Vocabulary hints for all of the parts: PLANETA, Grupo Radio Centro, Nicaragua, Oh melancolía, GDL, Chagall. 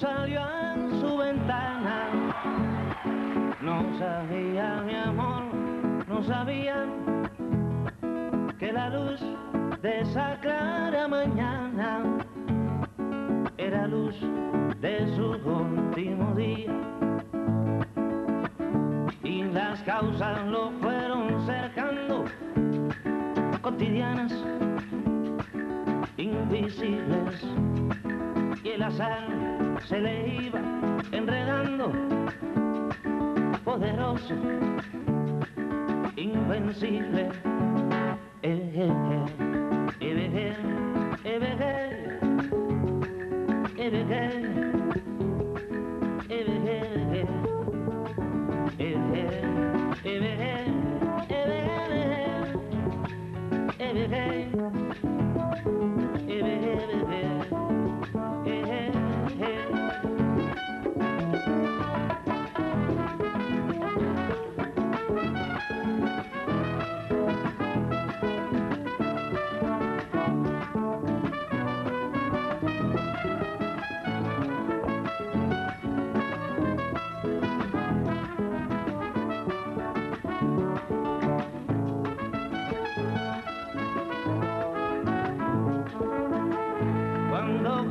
salió a su ventana. No sabía, mi amor, no sabía que la luz de esa clara mañana era luz de su último día. Y las causas lo fueron cercando, cotidianas, invisibles, y el azar se le iba enredando, poderoso, invencible.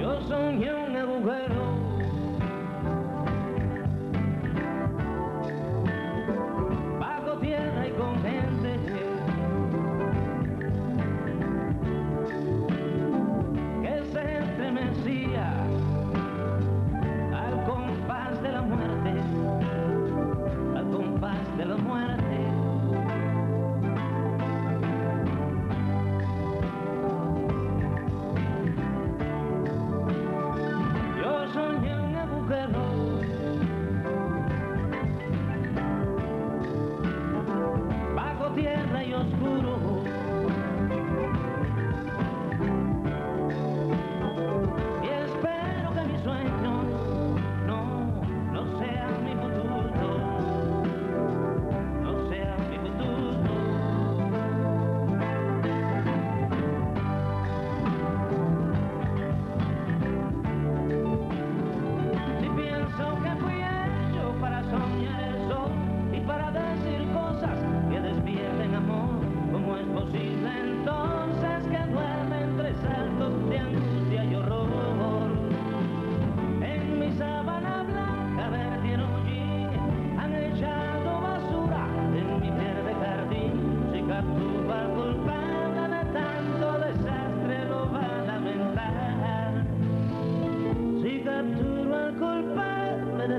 Yo soñé un agujero de la muerte. Yo soñé un agujero bajo tierra y oscuro, y espero que mi sueño no sea mi futuro.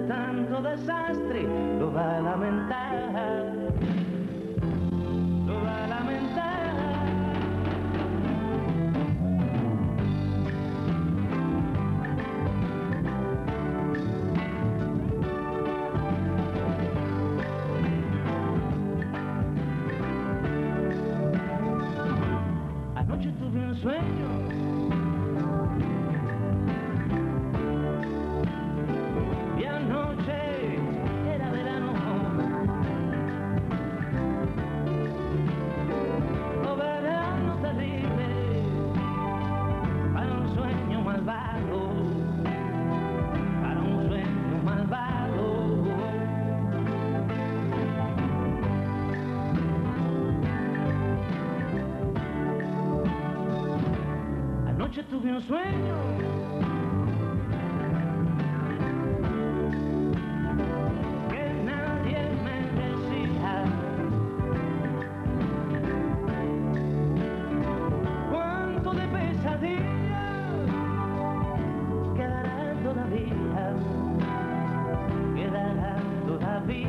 Tanto desastre, lo va a lamentar, lo va a lamentar. Anoche tuve un sueño. Anoche tuve un sueño, que nadie me decía, cuánto de pesadilla quedará todavía, quedará todavía.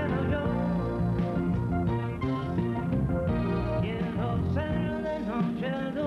Pero yo quiero ser de noche.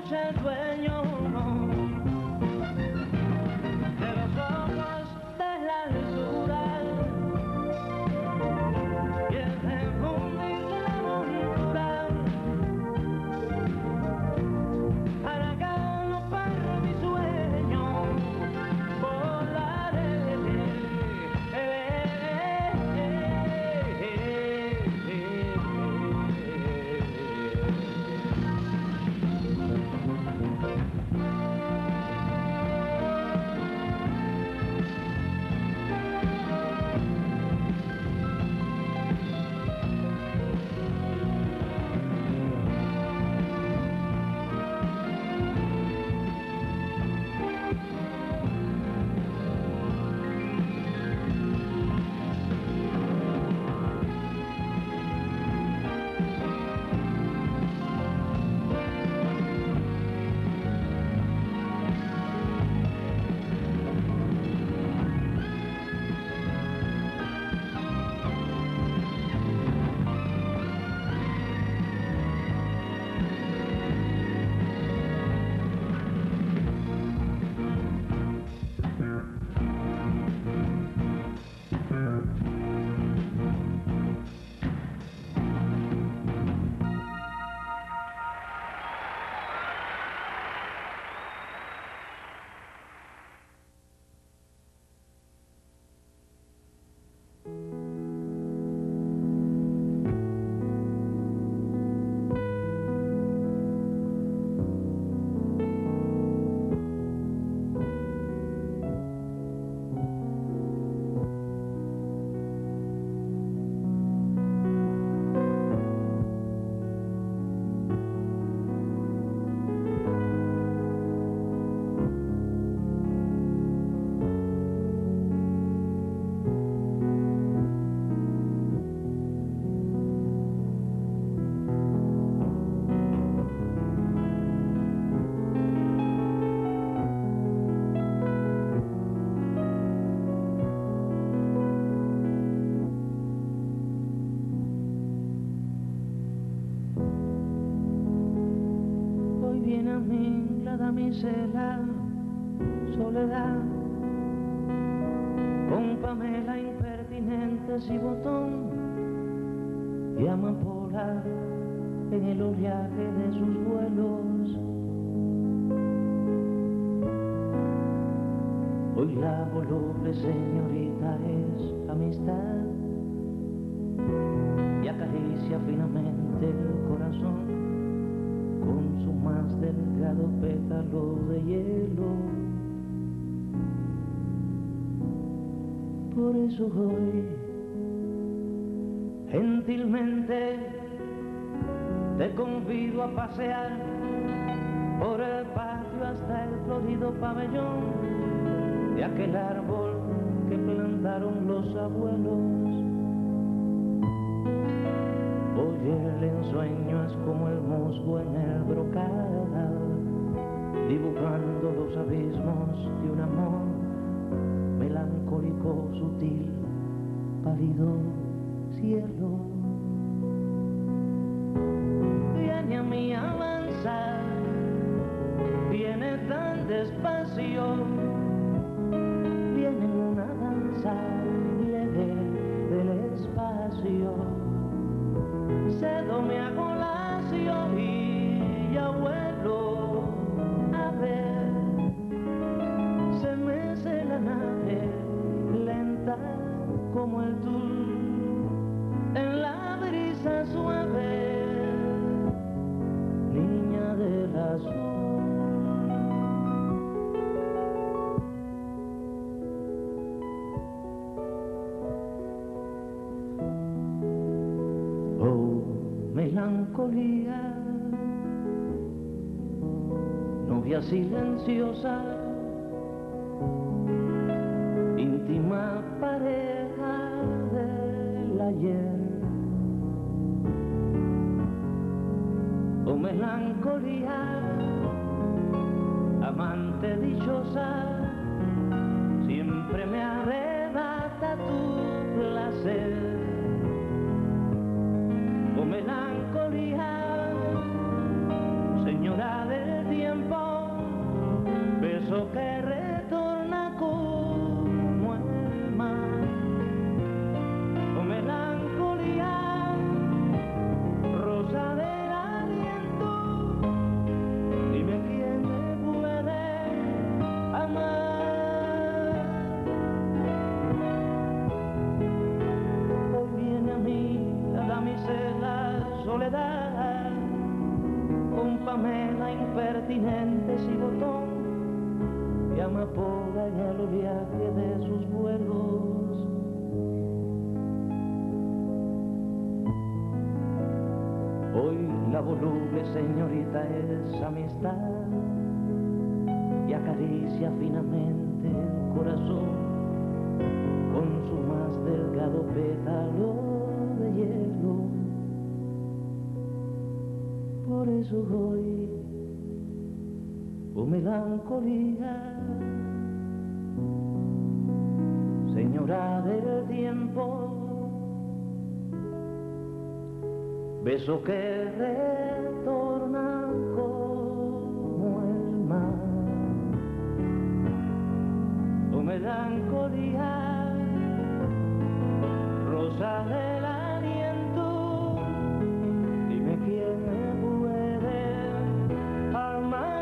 noche dueño de los ojos de la lisura y el de fundir la montura para galopar mi sueño volaré Misela, soledad, con pamela impertinentes y botón y amapola en el oleaje de sus vuelos. Hoy la voluble señorita es amistad y acaricia finamente el corazón con su más delgado pétalo de hielo. Por eso hoy, gentilmente, te convido a pasear por el patio hasta el florido pabellón de aquel árbol que plantaron los abuelos. Hoy el ensueño es como el musgo en el brocal, dibujando los abismos de un amor melancólico, sutil, pálido cielo. Viene a mí avanzar, viene tan despacio, viene en una danza leve del espacio. Cedo mi agolacio y ya vuelvo a ver. Se mece la nave, lenta como el tul, en la brisa suave, niña del azul. Melancolía, novia silenciosa, íntima pareja del ayer. Oh melancolía, amante dichosa, siempre me arrebata tu placer. Oh melancolía, señora del día. continentes y botón y amapola en el viaje de sus vuelos. Hoy la voluble señorita es amistad y acaricia finamente el corazón con su más delgado pétalo de hielo. Por eso hoy, oh melancolía, señora del tiempo, beso que retorna como el mar. Oh melancolía, rosa del aliento, dime quién me puede amar.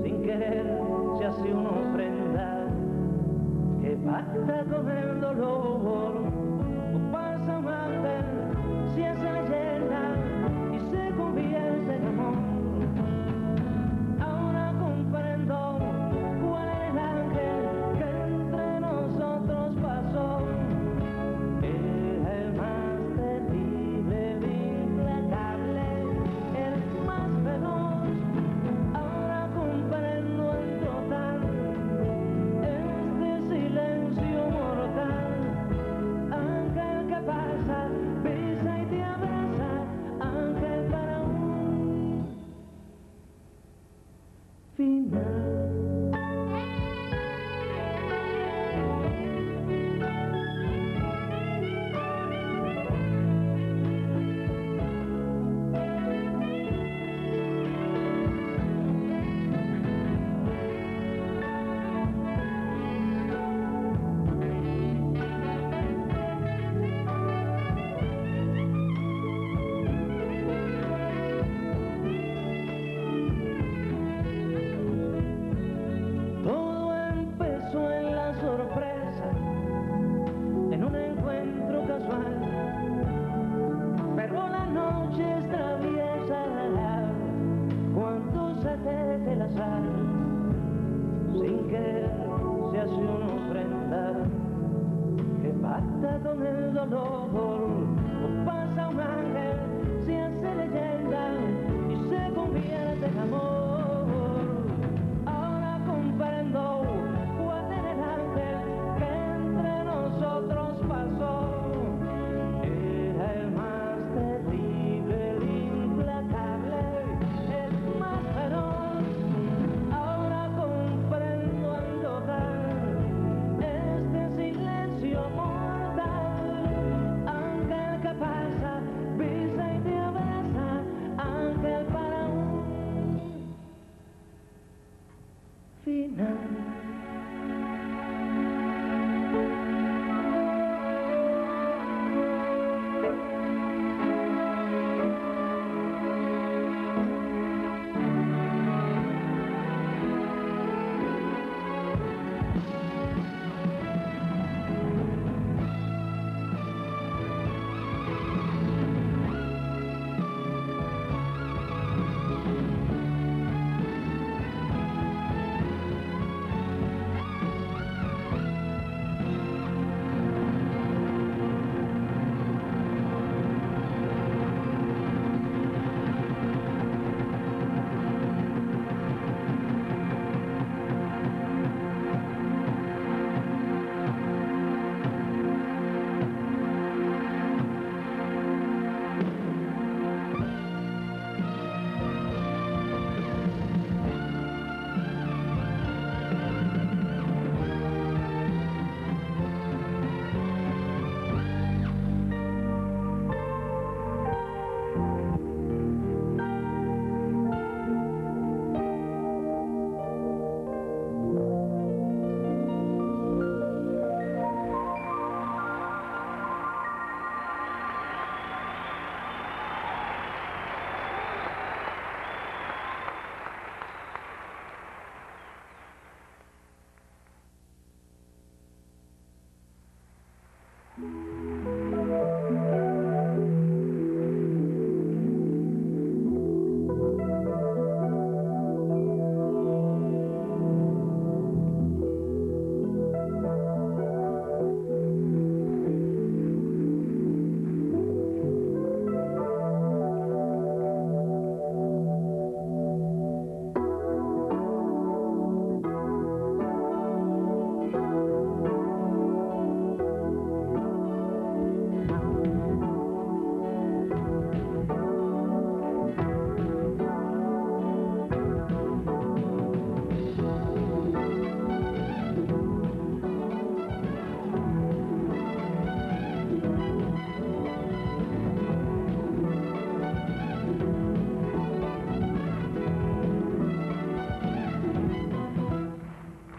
Sin querer se hace una ofrenda que pacta con el dolor, o pasa más ver si es llena y se convierte en amor. Ahora comprendo cuál es el ángel que entre nosotros pasó. Era el más terrible, implacable, el más veloz. Sin querer se hace una ofrenda que pacta con el dolor, o pasa un ángel, se hace leyenda y se convierte en amor. Ahora comprendo cuál es el ángel que entre nosotros pasó. Era el más terrible, el implacable, el más feroz. Pasa, besa y te abraza, ángel para un final.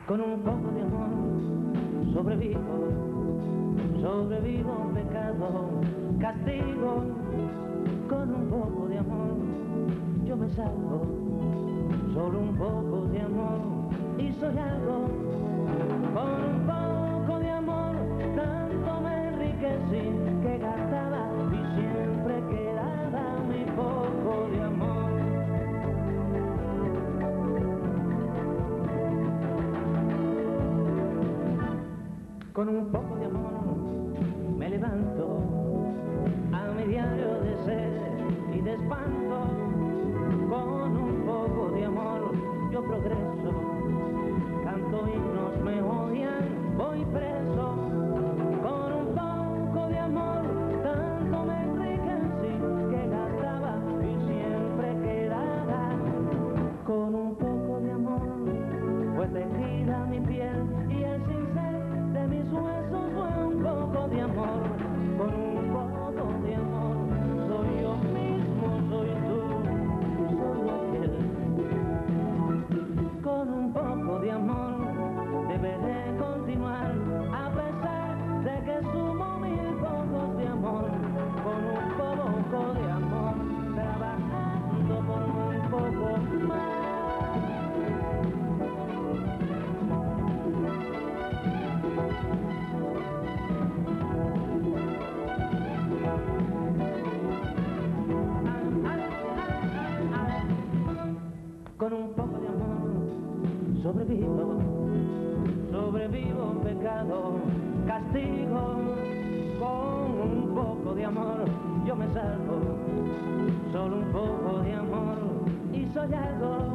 Con un poco de amor sobrevivo a un pecado, castigo. Con un poco de amor yo me salvo, solo un poco de amor y soy algo. Con un poco de amor tanto me enriquecí que gastaba y siempre quedaba mi poco de amor. Con un poco de amor me levanto a mi diario de sed y de espanto. Con un poco de amor yo progreso, canto himnos, me odian, voy preso. Con un poco de amor tanto me enriquecí que gastaba y siempre quedaba. Con un poco de amor fue tejida mi piel y el cincel de mis huesos fue un poco de amor. Con un poco de amor soy yo mismo, soy tú, soy aquel. Con un poco de amor deberé continuar a pesar de que sumo mil pocos de amor. Con un poco de amor trabajando por muy poco más. Con un poco de amor sobrevivo a un pecado, castigo. Con un poco de amor yo me salvo, solo un poco de amor y soy algo.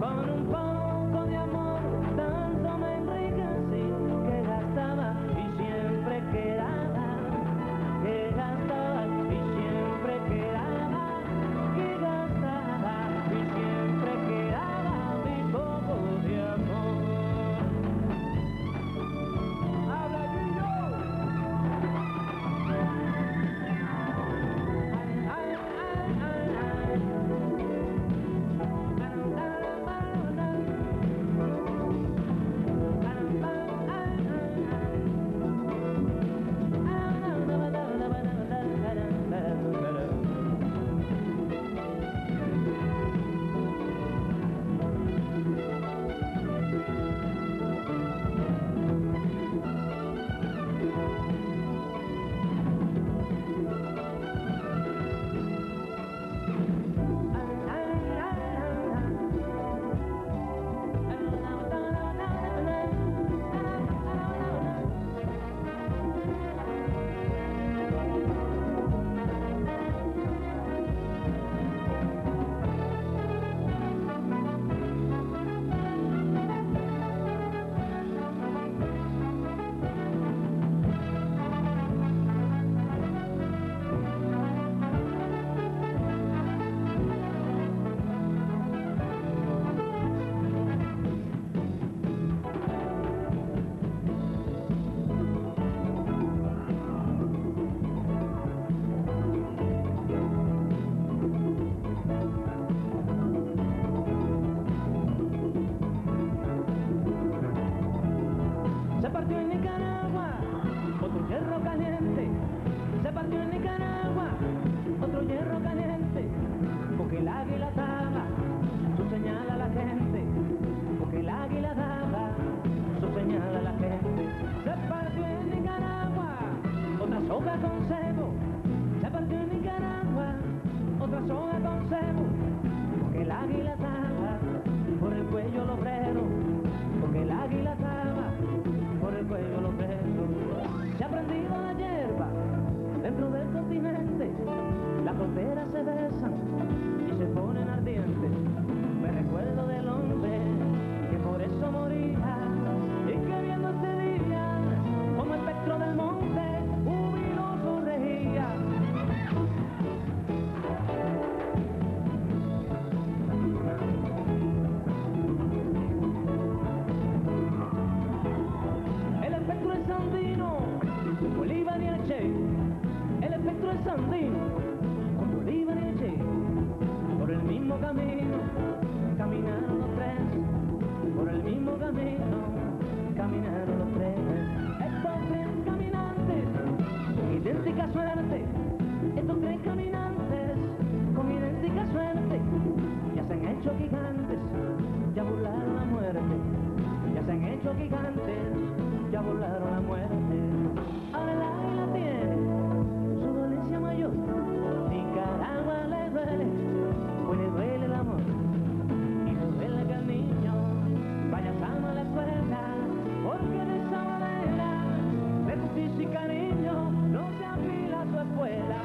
Con un poco de amor tanto me enriquecí que gastaba y siempre quedaba, que gastaba y siempre quedaba, que gastaba y siempre quedaba mi poco de amor. ¡Habla, Guillo! Ay, ay, ay, ay, ay. se partió en Nicaragua, otro hierro caliente, se partió en Nicaragua, otro hierro caliente, porque el águila daba su señal a la gente, porque el águila daba su señal a la gente, se partió en Nicaragua, otra soga con cebo, se partió en Nicaragua, otra soga con cebo, porque el águila daba por el cuello el obrero, porque el águila daba por el cuello los besos. Se ha prendido la hierba dentro del continente, las fronteras se besan y se ponen ardientes. Me recuerdo del hombre que por eso moría y que viendo este día como espectro del monte jubiloso regía. Bolívar y el Che, el espectro es andino, con Bolívar y el Che, por el mismo camino, caminaron los tres, por el mismo camino, caminaron los tres. Estos tres caminantes, idéntica suerte, estos tres caminantes, con idéntica suerte, ya se han hecho gigantes, ya burlaron la muerte, ya se han hecho gigantes, ya volaron la muerte. Ahora el águila tiene su dolencia mayor, Nicaragua le duele, pues le duele el amor, y le duele que el niño vaya sano a la escuela, porque de esa manera de justicia y cariño no se afila su escuela.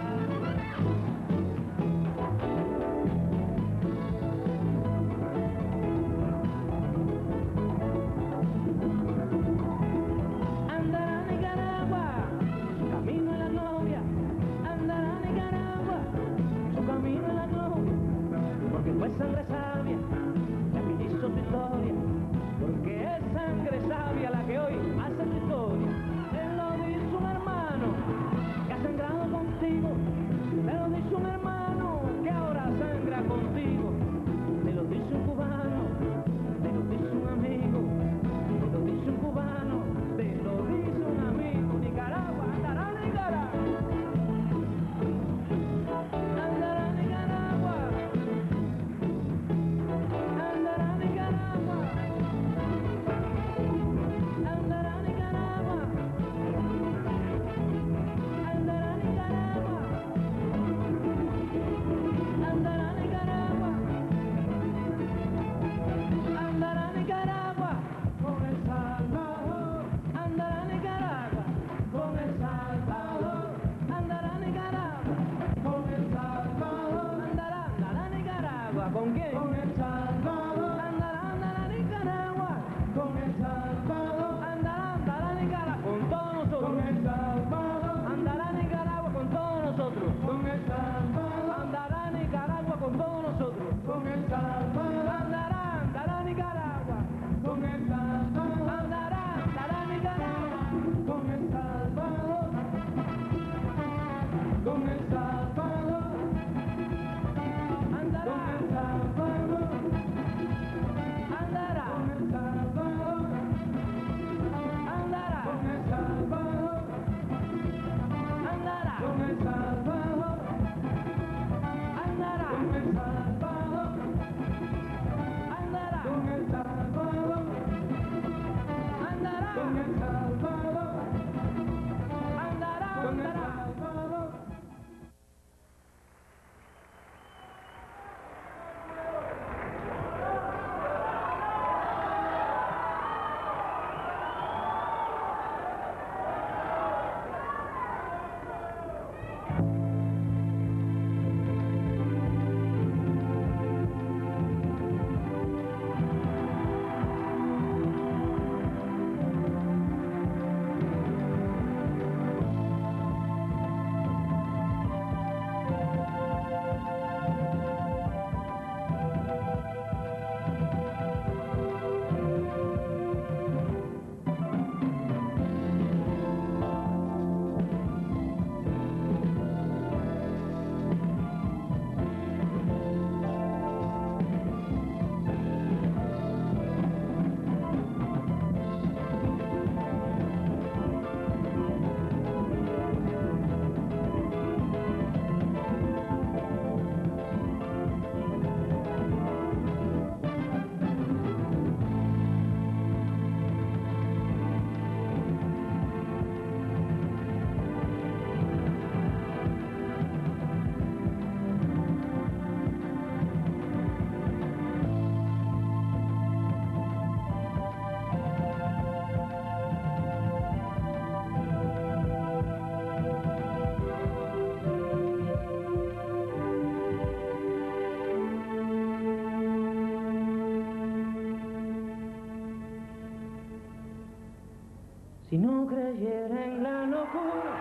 creyera en la locura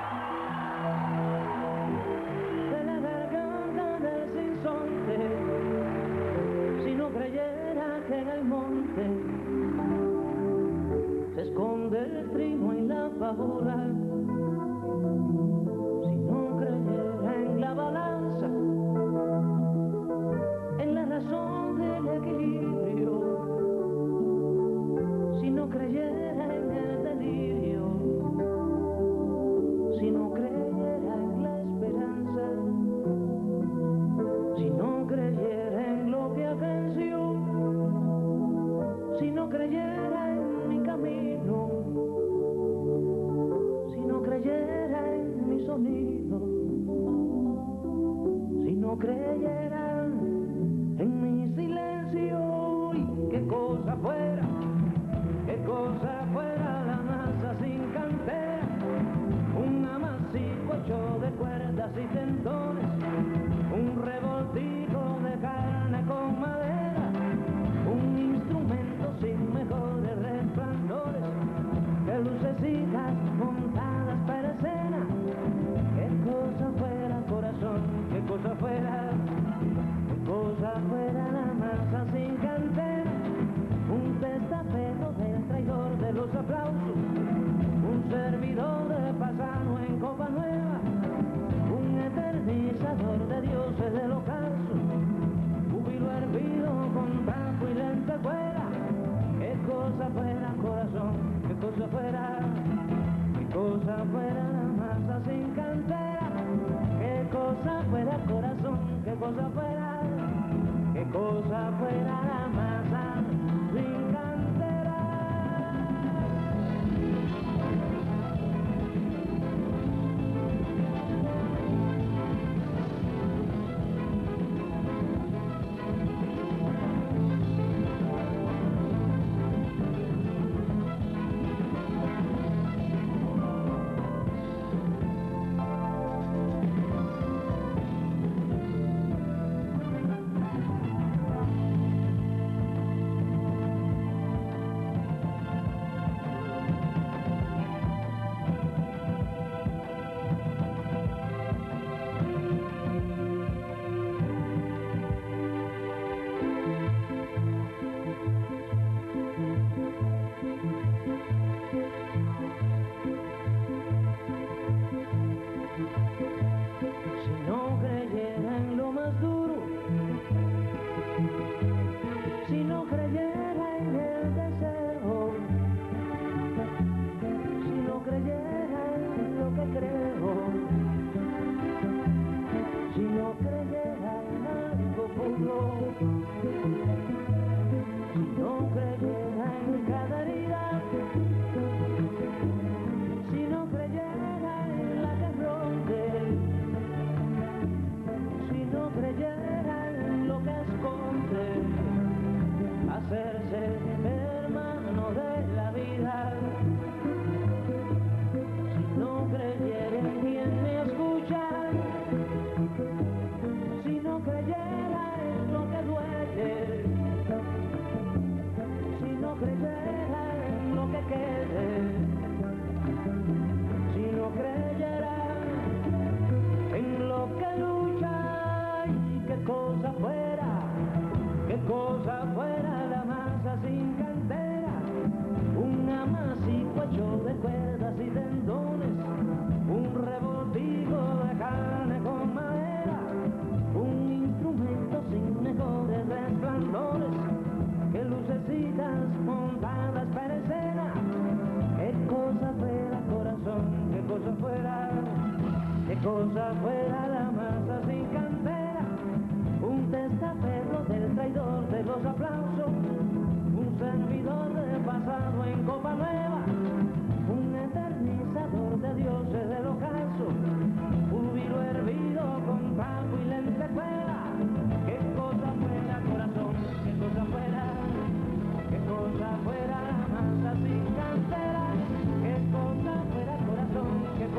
de la garganta del sinsonte, si no creyera que en el monte se esconde el trino y la pavura, si no creyera en la balanza, en la razón del equilibrio, si no creyera en el delirio, si no creyera en la esperanza, si no creyera en lo que agenció, si no creyera en mi camino, si no creyera en mi sonido, si no creyera en mi silencio. Y qué cosa fuera, qué cosa fuera la masa sin cantera, un amasijo hecho de cuerdas y tendones, un revoltijo de carne con madera, un instrumento sin mejores resplandores, que lucecitas montadas para escena. Qué cosa fuera, corazón, qué cosa fuera, qué cosa fuera la masa sin cantera, un testaferro del traidor de los aplausos, un servidor de pasano en copa nueva, un eternizador de dioses del ocaso, júbilo hervido con taco y lentejuela. Qué cosa fuera, corazón, qué cosa fuera, qué cosa fuera la masa sin cantera, qué cosa fuera, corazón, qué cosa fuera, qué cosa fuera la masa sin cantera. Qué cosa fuera, corazón, qué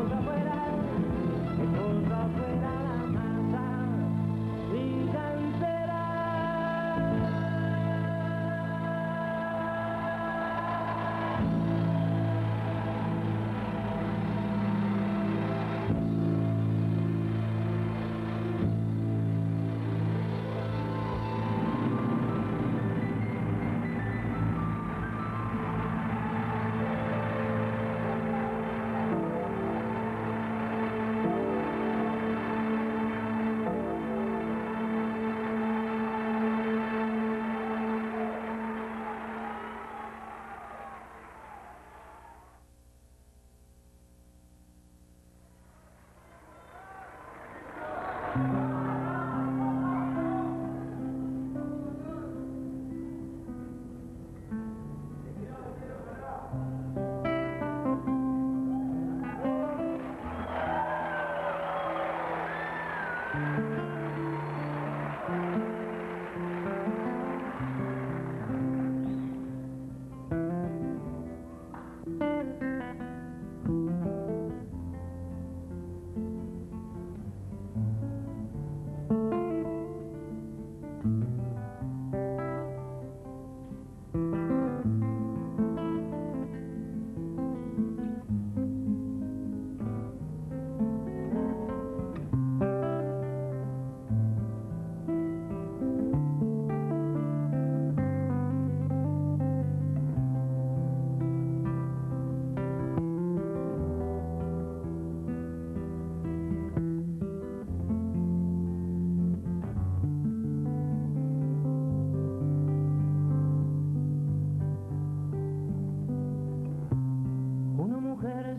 cosa fuera, qué cosa fuera.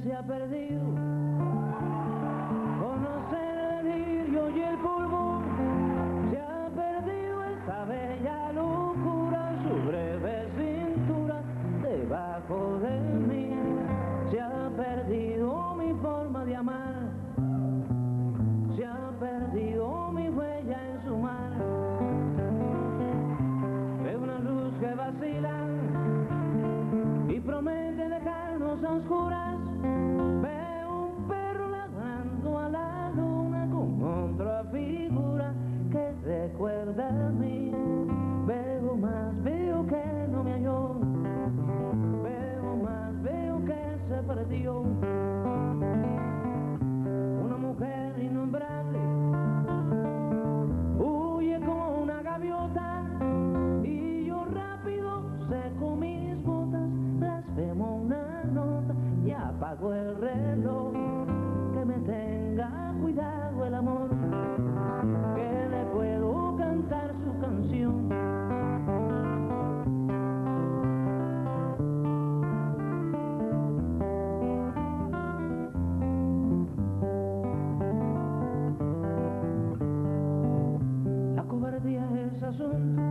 se ha perdido. Conocer el lirio y el pulmón, se ha perdido esta bella locura, su breve cintura debajo de mí. Se ha perdido mi forma de amar, se ha perdido mi huella en su mar. Es una luz que vacila y promete dejarnos a oscuras. Veo un perro ladrando a la luna con otra figura que recuerda a mí. Veo más, veo que no me halló. Veo más, veo que se perdió. Una mujer innombrable huye como una gaviota y yo rápido seco mis botas. Blasfemo una nota y apago el reloj. Que me tenga cuidado el amor, que le puedo cantar su canción. La cobardía es asunto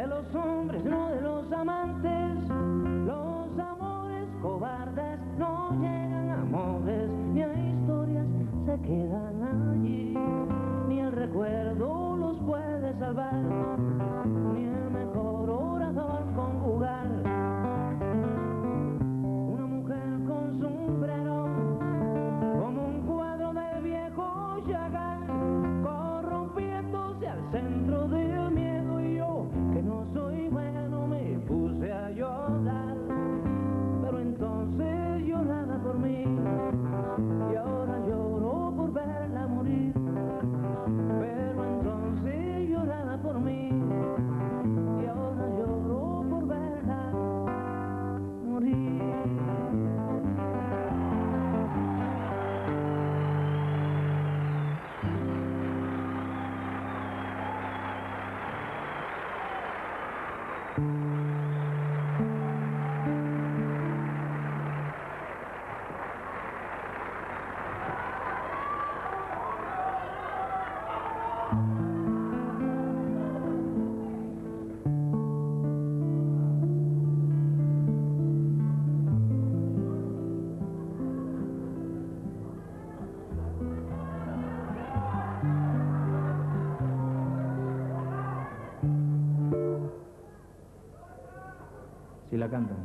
de los hombres, no de los amantes. Los amores cobardes no llegan a amores ni a historias, se quedan allí. Ni el recuerdo los puede salvar, ni el mejor orador conjugar. Una mujer con sombrero como un cuadro de viejo Chagall, corrompiéndose al centro del miedo, y yo que no soy bueno me puse a llorar. Pero entonces lloraba por mí y ahora lloro por verla morir. Pero entonces lloraba por mí y ahora lloro por verla morir. Si la cantan.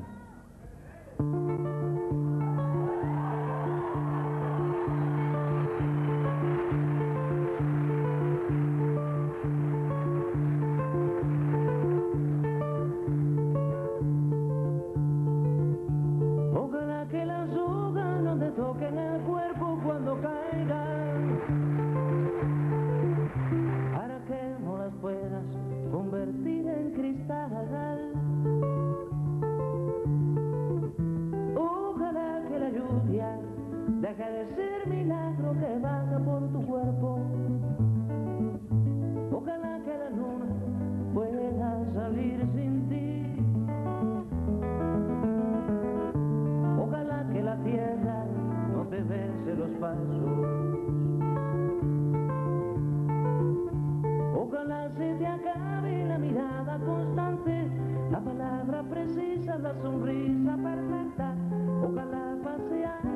Deja de ser milagro que baja por tu cuerpo. Ojalá que la luna pueda salir sin ti. Ojalá que la tierra no te bese los pasos. Ojalá se te acabe la mirada constante, la palabra precisa, la sonrisa perfecta. Ojalá pasear